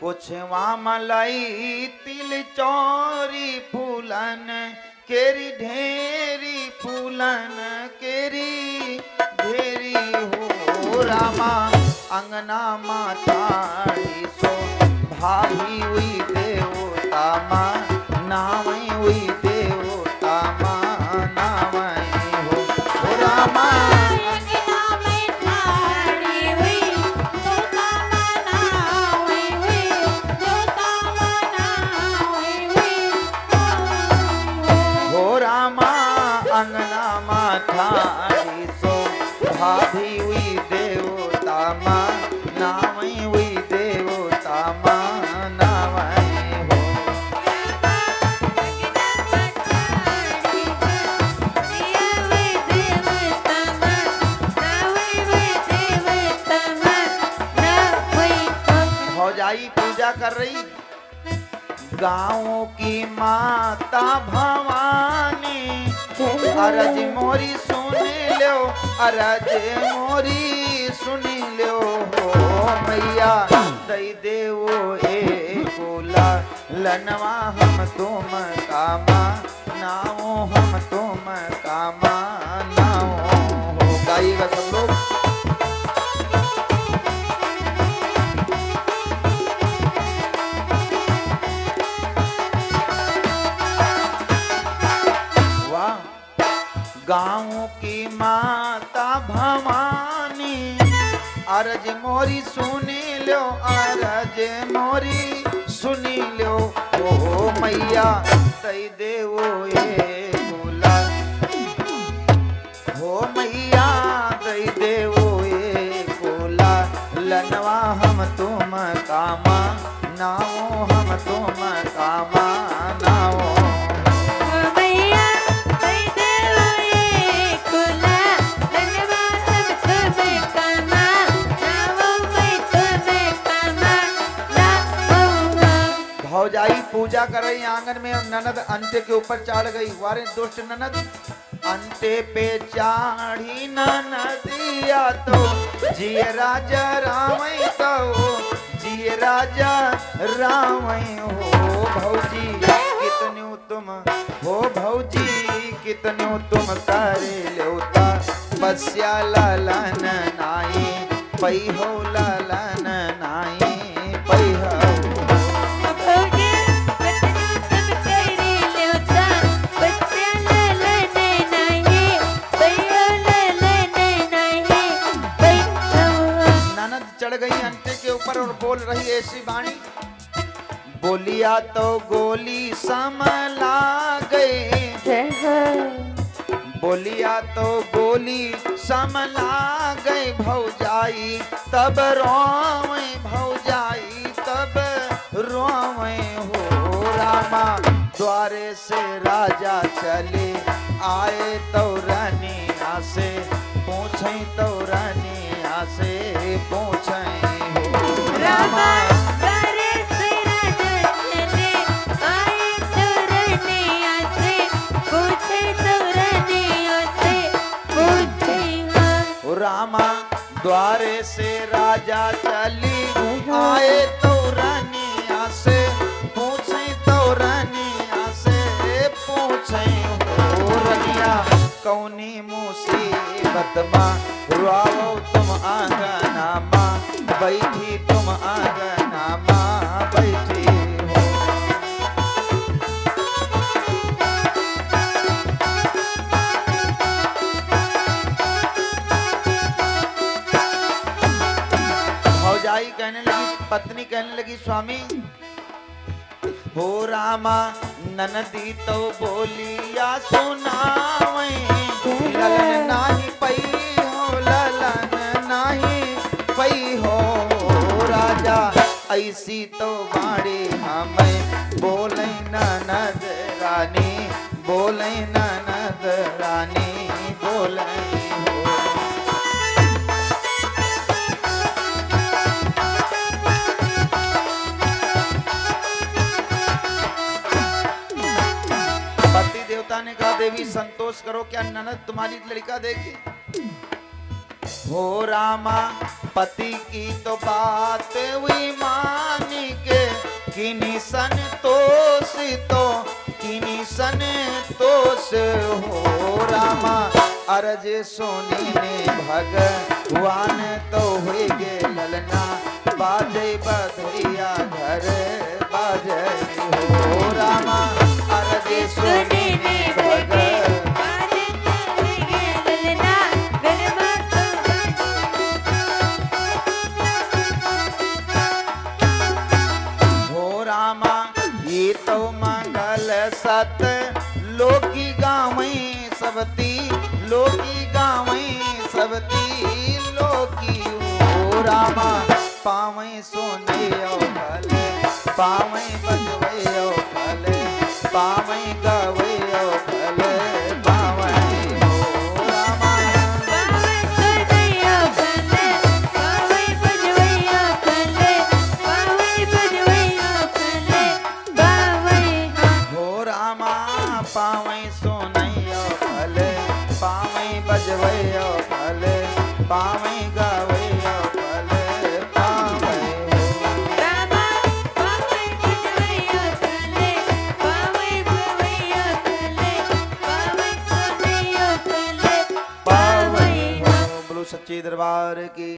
पुछवा मलाई तिल चोरी फूलन केरी ढेरी फूलन केरी ढेरी हो रामा अंगना माताड़ी सो भावी हुई देवता माँ नावई हुई देवता माँ नावई हो रामा कर रही गाँव की माता भवानी अरज मोरी सुन लो, अरज मोरी सुन लो मैया दई देवो ए बोला लनवा हम तुम कामा नाओ हम तुम कामा नाओ हो गाइएगा सब लोग। गाँव की माता भवानी अरज मोरी सुनी लो, अरज मोरी सुनी लो ओ मैया तई देवो ए बोला हो मैया तई देवो ए बोला लनवा हम तुम कामा नाओ हम तुम कामा नाओ भौजाई पूजा कर रही आंगन में और ननद अंते के ऊपर चढ़ गई। वारे दुष्ट ननद अंते पे चढ़ी ननदिया तो जिये राजा रामई तो जिये राजा रामई हो भौजी कितने तुम हो भौजी कितने तुम करे लेवता बस्या लालन नाई पई हो लालन नाई पई हो गई अंटे के ऊपर और बोल रही ऐसी बाणी बोलिया तो गोली सम ला गई बोलिया तो गोली सम ला गई भौजाई तब रोवे भौजाई तब रोवे हो रामा द्वारे से राजा चले आए तो रानिया से पूछे तो रानिया से पूछे हो रामा द्वारे से राजा चले आए तो रानिया से पूछे तो रानिया से पूछे हो रामा द्वारे से राजा चली आए तो रानिया से पूछे तो रानिया से पूछे हो रानिया कौनी मुसीबत माँ रुआओ तुम आंगना माँ बैठी तुम आंगना माँ बैठी हो भौजाई कहने लगी पत्नी कहने लगी स्वामी हो रामा ननदी तो बोलिया सुनावई ललन नाही पई हो ललन नाही पई हो राजा ऐसी तो बाड़ी हमें बोले ननद रानी बोले ननद रानी बोले ने कहा देवी संतोष करो क्या ननद तुम्हारी लड़का देगी हो रामा पति की तो बात हुई मानी के संतोष तो किनी संतोष हो रामा। अरज सुनी ने भगवान तो हुई गे ललना, बाजे बधैया घर बाजे हो रामा। अरज सुनी ने भगवान तो हुई गे ललना, हो रामा। ये तो मंगल सत लोकी गावई सबती, लोकी गावई सबती लोकी हो रामा। पावई सोने ओ भले, पावई बजवे ओ भले, पावई गावे ओ भले, पावई हो रामा। पावई सोने ओ भले, पावई बजवे ओ भले, पावई बजवे ओ भले, पावई हो रामा। पावई सोने ओ भले, पावई बजवे ओ भले, पावई गावे सच्चे दरबार की।